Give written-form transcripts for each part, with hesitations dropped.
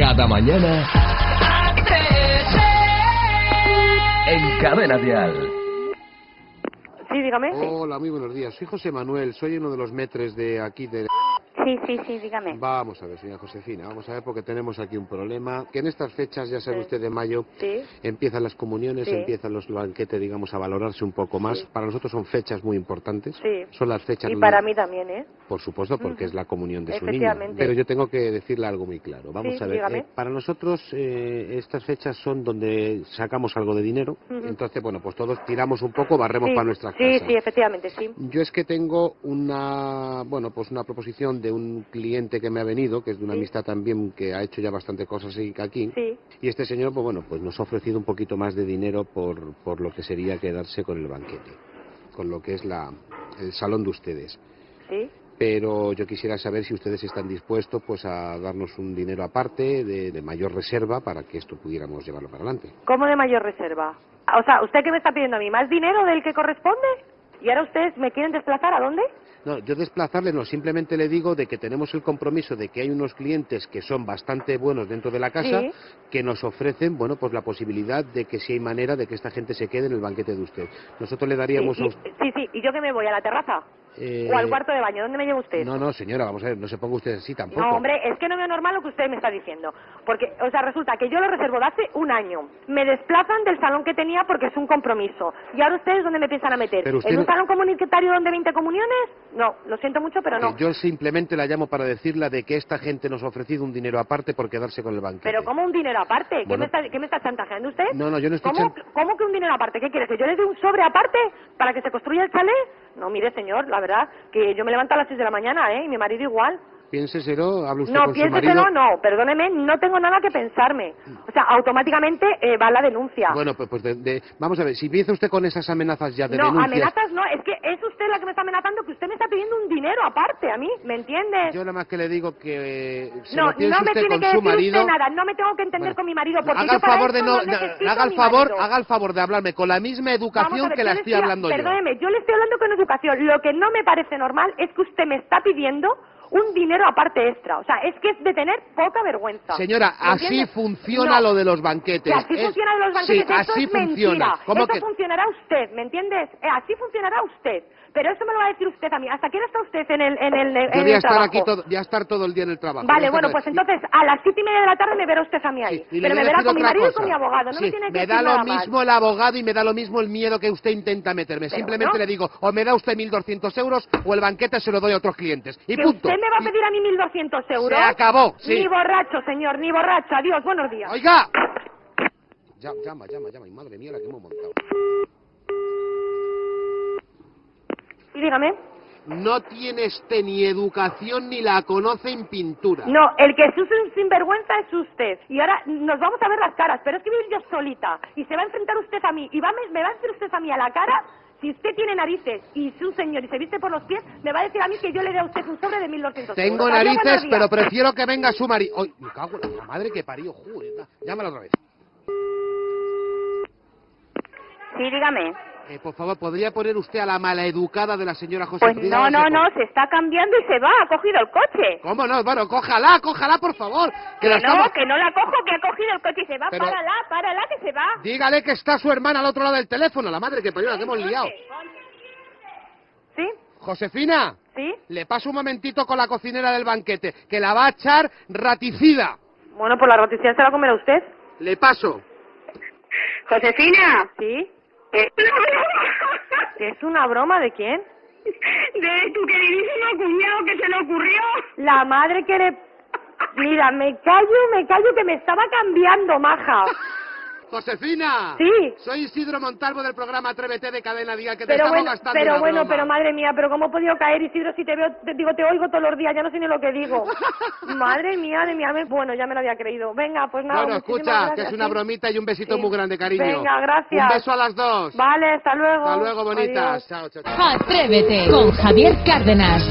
Cada mañana en Cadena Dial. Sí, dígame. Hola, muy buenos días. Soy José Manuel, soy uno de los metres de aquí de... Sí, dígame. Vamos a ver, señora Josefina, vamos a ver, porque tenemos aquí un problema. Que en estas fechas, ya sabe usted, de mayo, empiezan las comuniones, empiezan los banquetes, digamos, a valorarse un poco más. Para nosotros son fechas muy importantes. Sí. Son las fechas... Y para mí también, ¿eh? Por supuesto, porque es la comunión de su niño. Pero yo tengo que decirle algo muy claro. Vamos a ver, para nosotros estas fechas son donde sacamos algo de dinero. Entonces, bueno, pues todos tiramos un poco, barremos para nuestras casas. Sí, efectivamente, sí. Yo es que tengo una, bueno, pues una proposición de un cliente que me ha venido, que es de una amistad también, que ha hecho ya bastante cosas aquí, y este señor, pues bueno, pues nos ha ofrecido un poquito más de dinero por lo que sería quedarse con el banquete, con lo que es el salón de ustedes. Sí. Pero yo quisiera saber si ustedes están dispuestos, pues, a darnos un dinero aparte de mayor reserva para que esto pudiéramos llevarlo para adelante. ¿Cómo de mayor reserva? O sea, ¿usted qué me está pidiendo a mí? ¿Más dinero del que corresponde? ¿Y ahora ustedes me quieren desplazar a dónde? No, yo desplazarle no, simplemente le digo de que tenemos el compromiso de que hay unos clientes que son bastante buenos dentro de la casa, que nos ofrecen, bueno, pues la posibilidad de que si hay manera de que esta gente se quede en el banquete de usted. Nosotros le daríamos a usted... Sí, ¿y yo que me voy? ¿A la terraza? ¿O al cuarto de baño? ¿Dónde me lleva usted? No, señora, vamos a ver, no se ponga usted así tampoco. No, hombre, es que no veo normal lo que usted me está diciendo. Porque, o sea, resulta que yo lo reservo de hace un año. Me desplazan del salón que tenía porque es un compromiso. ¿Y ahora ustedes dónde me piensan a meter? ¿En un salón comunitario donde 20 comuniones? No, lo siento mucho, pero no. Yo simplemente la llamo para decirle de que esta gente nos ha ofrecido un dinero aparte por quedarse con el banquete. ¿Pero cómo un dinero aparte? ¿Qué, bueno, ¿qué me está chantajeando usted? No, yo no estoy... ¿Cómo que un dinero aparte? ¿Qué quiere? ¿Que yo les dé un sobre aparte para que se construya el chalet? No, mire, señor, la verdad, que yo me levanto a las 6 de la mañana, ¿eh? Y mi marido igual. Piénseselo, habla usted con su marido. No, piénseselo, no, perdóneme, no tengo nada que pensarme. O sea, automáticamente va la denuncia. Bueno, pues vamos a ver, si empieza usted con esas amenazas ya de denuncia... No, amenazas no, es que es usted la que me está amenazando, que usted me está pidiendo un dinero aparte a mí, ¿me entiende? Yo nada más que le digo que... No, no me tiene que decir usted nada, no me tengo que entender con mi marido, porque yo para esto no necesito a mi marido. Haga el favor de hablarme con la misma educación que la estoy hablando yo. Perdóneme, yo le estoy hablando con educación. Lo que no me parece normal es que usted me está pidiendo... un dinero aparte extra, o sea, es que es de tener poca vergüenza. Señora, así funciona lo de los banquetes. Así funciona lo de los banquetes, sí, así funciona. ¿Cómo que funcionará usted, me entiendes? Así funcionará usted. Pero eso me lo va a decir usted a mí. ¿Hasta qué hora está usted en el trabajo? Yo voy a estar todo el día en el trabajo. Vale, bueno, pues entonces a las 7:30 de la tarde me verá usted a mí ahí. Sí, pero me verá con mi marido y con mi abogado. No me tiene que decir nada más. Me da lo mismo el abogado y me da lo mismo el miedo que usted intenta meterme. Pero simplemente le digo, o me da usted 1.200 euros o el banquete se lo doy a otros clientes. Y punto. ¿Usted me va a pedir a mí 1.200 euros? Se acabó, sí. Ni borracho, señor, ni borracho. Adiós, buenos días. Oiga. Llama. Madre mía, la que hemos montado. Y dígame. No tiene este ni educación ni la conoce en pintura. No, el que es un sinvergüenza es usted. Y ahora nos vamos a ver las caras, pero es que voy a ir yo solita. Y se va a enfrentar usted a mí. Y me va a decir usted a mí a la cara, si usted tiene narices y es un señor y se viste por los pies, me va a decir a mí que yo le dé a usted un sobre de 1.200 euros. Tengo narices, pero prefiero que venga su marido. ¡Ay, me cago en la madre que parió! Joder, llámala otra vez. Sí, dígame. Por favor, ¿podría poner usted a la maleducada de la señora Josefina? Pues no, se está cambiando y se va, ha cogido el coche. ¿Cómo no? Bueno, cójala, por favor. Que no la cojo, que ha cogido el coche y se va. Pero párala, que se va. Dígale que está su hermana al otro lado del teléfono, la madre que parió, la que hemos liado. ¿Sí? Josefina. ¿Sí? Le paso un momentito con la cocinera del banquete, que la va a echar raticida. Bueno, pues la raticida se la comerá usted. Le paso. Josefina. ¿Sí? ¿Es una broma de quién? De tu queridísimo cuñado que se le ocurrió. La madre que le... Mira, me callo que me estaba cambiando, maja. Josefina. Sí. Soy Isidro Montalvo del programa Atrévete de Cadena Dial, que te estamos gastando. Pero bueno, pero madre mía, pero ¿cómo he podido caer, Isidro, si te veo, te oigo todos los días, ya no sé ni lo que digo? Madre mía, bueno, ya me lo había creído. Venga, pues nada. Bueno, escucha, gracias, que es una bromita y un besito muy grande, cariño. Venga, gracias. Un beso a las dos. Vale, hasta luego. Hasta luego, bonitas. Chao, chao, chao. Atrévete con Javier Cárdenas.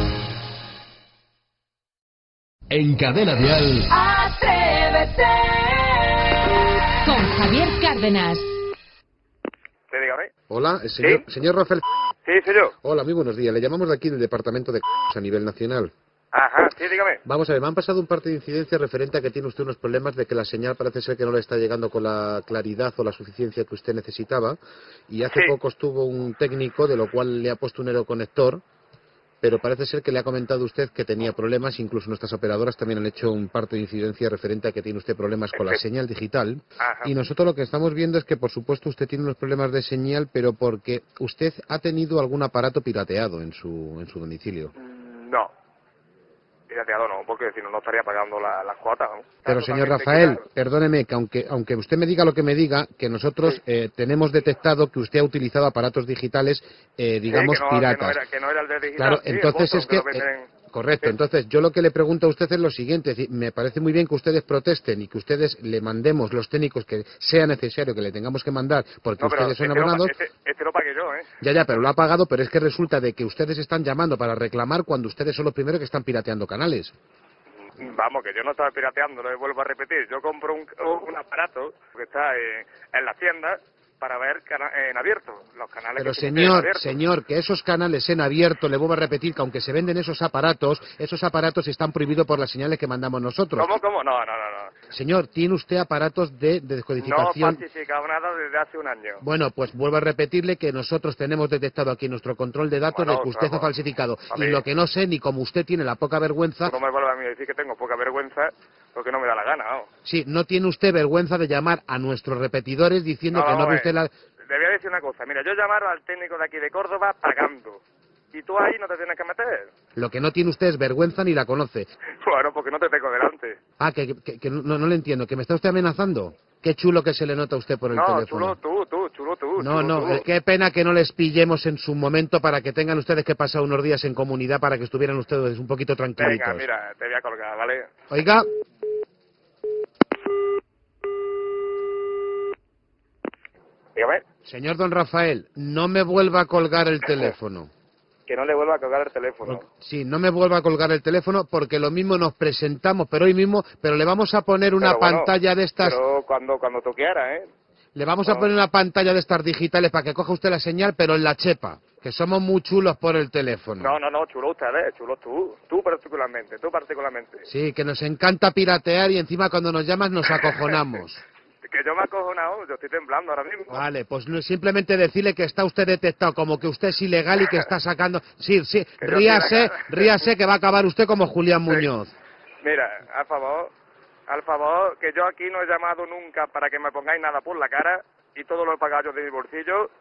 En Cadena Dial. Atrévete. Con Javier Cárdenas. Sí, dígame. Hola, señor Rafael. Sí, soy yo. Hola, muy buenos días. Le llamamos de aquí del departamento de a nivel nacional. Ajá, sí, dígame. Vamos a ver, me han pasado un par de incidencias referente a que tiene usted unos problemas de que la señal parece ser que no le está llegando con la claridad o la suficiencia que usted necesitaba, y hace poco estuvo un técnico, de lo cual le ha puesto un aeroconector, pero parece ser que le ha comentado usted que tenía problemas, incluso nuestras operadoras también han hecho un par de incidencias referente a que tiene usted problemas con la señal digital, y nosotros lo que estamos viendo es que, por supuesto, usted tiene unos problemas de señal, pero porque usted ha tenido algún aparato pirateado en su domicilio. No. No, porque si no, no estaría pagando las cuotas, ¿no? Pero, señor Rafael, perdóneme, que aunque usted me diga lo que me diga, que nosotros tenemos detectado que usted ha utilizado aparatos digitales, digamos, que no, piratas. Que no era el de digital. Claro, sí, entonces es que... Correcto, entonces yo lo que le pregunto a usted es lo siguiente, es decir, me parece muy bien que ustedes protesten y que ustedes le mandemos los técnicos que sea necesario, que le tengamos que mandar, porque ustedes son abonados. Este lo pagué yo, ¿eh? Ya, pero lo ha pagado, pero es que resulta de que ustedes están llamando para reclamar cuando ustedes son los primeros que están pirateando canales. Vamos, que yo no estaba pirateando, lo vuelvo a repetir, yo compro un aparato que está en la tienda, para ver en abierto los canales. Pero señor, que esos canales en abierto, le vuelvo a repetir que aunque se venden esos aparatos están prohibidos por las señales que mandamos nosotros. ¿Cómo? No. Señor, tiene usted aparatos de descodificación. No participado nada desde hace un año. Bueno, pues vuelvo a repetirle que nosotros tenemos detectado aquí nuestro control de datos de que usted ha falsificado. Y lo que no sé, ni como usted tiene la poca vergüenza... No me vuelva a mí decir que tengo poca vergüenza porque no me da la gana. ¿No? Sí, no tiene usted vergüenza de llamar a nuestros repetidores diciendo que no ve usted... Le voy a decir una cosa, mira, yo llamaron al técnico de aquí de Córdoba pagando, y tú ahí no te tienes que meter. Lo que no tiene usted es vergüenza ni la conoce. Claro, porque no te tengo delante. Ah, que no le entiendo, que me está usted amenazando. Qué chulo que se le nota a usted por el teléfono. No, chulo tú. No, es que pena que no les pillemos en su momento para que tengan ustedes que pasar unos días en comunidad para que estuvieran ustedes un poquito tranquilitos. Venga, mira, te voy a colgar, ¿vale? Oiga... Señor don Rafael, no me vuelva a colgar el teléfono. Que no le vuelva a colgar el teléfono. Sí, no me vuelva a colgar el teléfono porque lo mismo nos presentamos, pero hoy mismo, pero le vamos a poner una pantalla de estas... Pero cuando toqueara, ¿eh? Le vamos a poner una pantalla de estas digitales para que coja usted la señal, pero en la chepa. Que somos muy chulos por el teléfono. No, chulo usted, chulo tú. Tú particularmente. Sí, que nos encanta piratear y encima cuando nos llamas nos acojonamos. Que yo me acojonado, yo estoy temblando ahora mismo. Vale, pues simplemente decirle que está usted detectado, como que usted es ilegal y que está sacando... Sí, ríase que va a acabar usted como Julián Muñoz. Mira, al favor, que yo aquí no he llamado nunca para que me pongáis nada por la cara y todo lo he pagado yo de mi bolsillo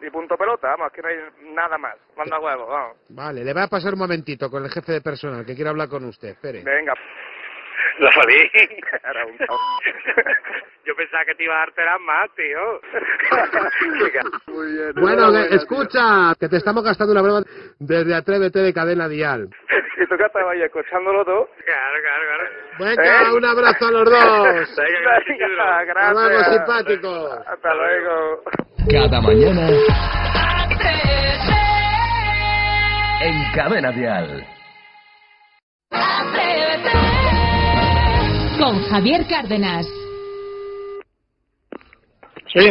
y punto pelota, vamos, que no hay nada más. Manda huevos, vamos. Vale, le voy a pasar un momentito con el jefe de personal que quiere hablar con usted, espere. Venga. La salí. Yo pensaba que te ibas a alterar más, tío. Muy bien. Bueno, escucha, tío, que te estamos gastando una broma desde Atrévete de Cadena Dial. Y tú que estabas ahí escuchándolo todo. Claro. Venga, un abrazo a los dos. Venga, gracias. Nos vemos simpáticos. Hasta luego. Cada mañana en Cadena Dial. Con Javier Cárdenas. Sí.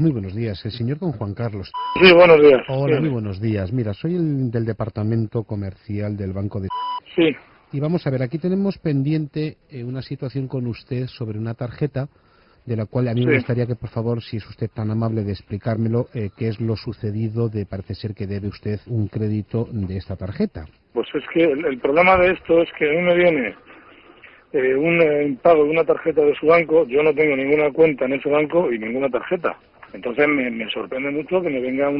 Muy buenos días, el señor don Juan Carlos. Sí, buenos días. Hola, sí. Muy buenos días. Mira, soy el del departamento comercial del Banco de... Sí. Y vamos a ver, aquí tenemos pendiente una situación con usted sobre una tarjeta, de la cual a mí me gustaría que, por favor, si es usted tan amable de explicármelo, qué es lo sucedido de parece ser que debe usted un crédito de esta tarjeta. Pues es que el problema de esto es que a mí me viene... un pago de una tarjeta de su banco, yo no tengo ninguna cuenta en ese banco y ninguna tarjeta. Entonces me sorprende mucho que me venga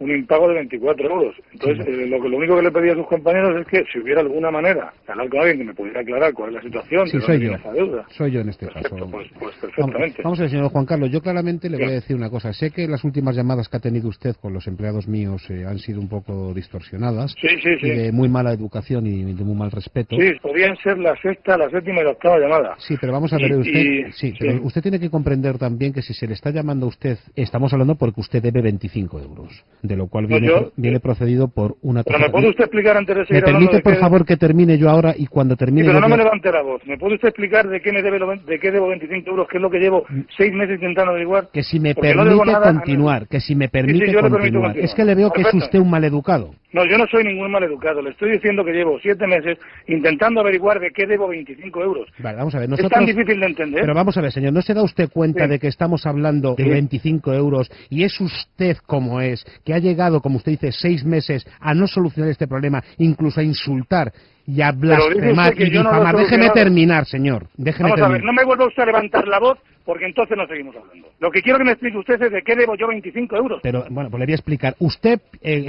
un impago de 24 euros. Entonces, lo único que le pedí a sus compañeros es que si hubiera alguna manera de hablar con alguien que me pudiera aclarar cuál es la situación... Sí, soy yo en este caso. Pues perfectamente. Vamos a ver, señor Juan Carlos, yo claramente le voy a decir una cosa. Sé que las últimas llamadas que ha tenido usted con los empleados míos han sido un poco distorsionadas. Sí. Y de muy mala educación y de muy mal respeto. Sí, podían ser la sexta, la séptima y la octava llamada. Sí, pero vamos a ver, pero usted tiene que comprender también que si se le está llamando a usted... Estamos hablando porque usted debe 25 euros, de lo cual viene procedido por una... Pero ¿me puede usted explicar antes de seguir hablando? ¿Me permite, por favor, que termine yo ahora y cuando termine... Sí, pero no me levante la voz. ¿Me puede usted explicar de qué debo 25 euros, que es lo que llevo 6 meses intentando averiguar? Que si me permite continuar, es que le veo que es usted un maleducado. No, yo no soy ningún maleducado. Le estoy diciendo que llevo 7 meses intentando averiguar de qué debo 25 euros. Vale, vamos a ver, nosotros... Es tan difícil de entender. Pero vamos a ver, señor, ¿no se da usted cuenta de que estamos hablando de 25 euros y es usted como es, que ha llegado, como usted dice, 6 meses a no solucionar este problema, incluso a insultar y a blasfemar y difamar? No, déjeme terminar, señor. Déjeme terminar. Vamos a ver, no me vuelva usted a levantar la voz, porque entonces no seguimos hablando. Lo que quiero que me explique usted es de qué debo yo 25 euros. Pero, bueno, pues le voy a explicar. Usted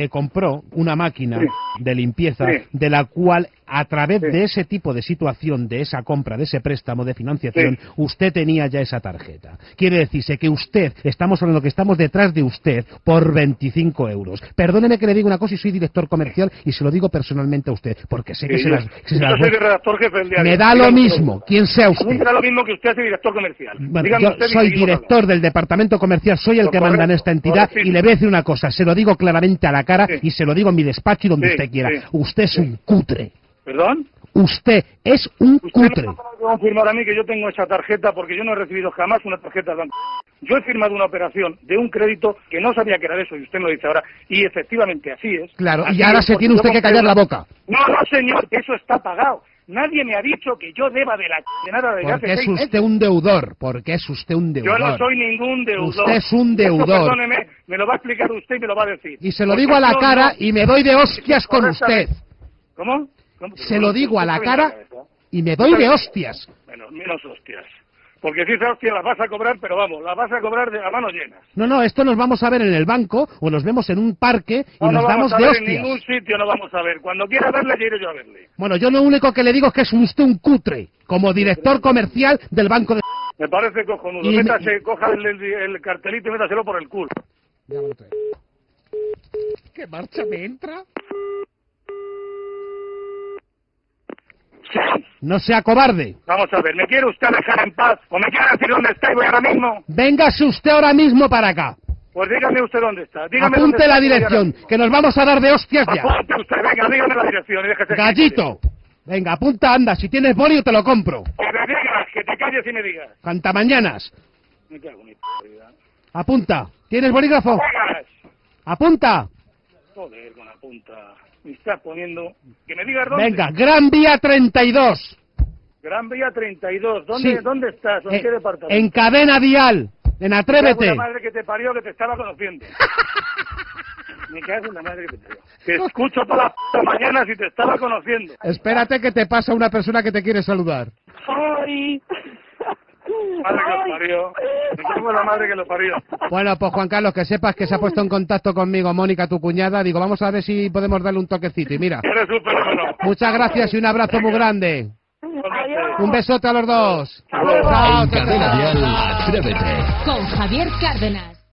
compró una máquina de limpieza de la cual, a través de ese tipo de situación, de esa compra, de ese préstamo, de financiación, usted tenía ya esa tarjeta. Quiere decirse que usted, estamos hablando que estamos detrás de usted por 25 euros. Perdóneme que le diga una cosa, y soy director comercial y se lo digo personalmente a usted, porque sé que se las... Yo soy el redactor jefe del diario. Me da lo mismo, quien sea usted. Me da lo mismo que usted es el director comercial. Bueno, yo soy director del departamento comercial, soy el que manda en esta entidad, y le voy a decir una cosa, se lo digo claramente a la cara y se lo digo en mi despacho y donde usted quiera. Usted es un cutre. ¿Perdón? Usted es un cutre. Usted no puede confirmar a mí que yo tengo esa tarjeta, porque yo no he recibido jamás una tarjeta de banco. Yo he firmado una operación de un crédito que no sabía que era eso, y usted me lo dice ahora, y efectivamente así es. Claro, así y ahora se tiene usted que callar la boca. No, no, señor, eso está pagado. Nadie me ha dicho que yo deba de la de nada de hace 6 meses. Porque es usted un deudor, porque es usted un deudor. Yo no soy ningún deudor. Usted es un deudor. Esto, perdóneme, me lo va a explicar usted y me lo va a decir. Y se lo digo a la cara y me doy de hostias con usted. ¿Cómo? Se lo digo a la cara y me doy de hostias. Bueno, menos hostias. Porque si esa hostia la vas a cobrar, pero vamos, la vas a cobrar de las manos llenas. No, no, esto nos vamos a ver en el banco o nos vemos en un parque y nos damos de hostias. No, en ningún sitio no vamos a ver. Cuando quiera verle, yo iré yo a verle. Bueno, yo lo único que le digo es que es usted un cutre, como director comercial del banco de... Me parece cojonudo. Métase, coja el cartelito y métaselo por el culo. ¿Qué marcha me entra? No sea cobarde. Vamos a ver, ¿me quiere usted dejar en paz o me quiere decir dónde está y voy ahora mismo? Véngase usted ahora mismo para acá. Pues dígame usted dónde está. Dígame. Apunte dónde la dirección, que nos vamos a dar de hostias ya. Apunte usted, venga, dígame la dirección y déjese. Gallito, venga, apunta, anda, si tienes bolio te lo compro. Que me digas, que te calles y me digas. Canta mañanas. Me cago en mi p***. Apunta, ¿tienes bolígrafo? ¡Pagas! Apunta. Joder, con la punta. Me estás poniendo... Que me digas dónde. Venga, Gran Vía 32. Gran Vía 32. ¿Dónde, ¿dónde estás? ¿En qué departamento? En Cadena Dial. En Atrévete. Me cago en la madre que te parió, que te estaba conociendo. Me cago en la madre que te parió. Te escucho todas las mañanas y te estaba conociendo. Espérate que te pasa una persona que te quiere saludar. ¡Ay! Madre que lo parió. Me cago en la madre que lo parió. Bueno, pues Juan Carlos, que sepas que se ha puesto en contacto conmigo Mónica, tu cuñada. Digo, vamos a ver si podemos darle un toquecito. Y mira, eres un fenómeno. Muchas gracias y un abrazo muy grande. Adiós. Un besote a los dos. Chao, chao, chao. Cadena Dial, Atrévete. Con Javier Cárdenas.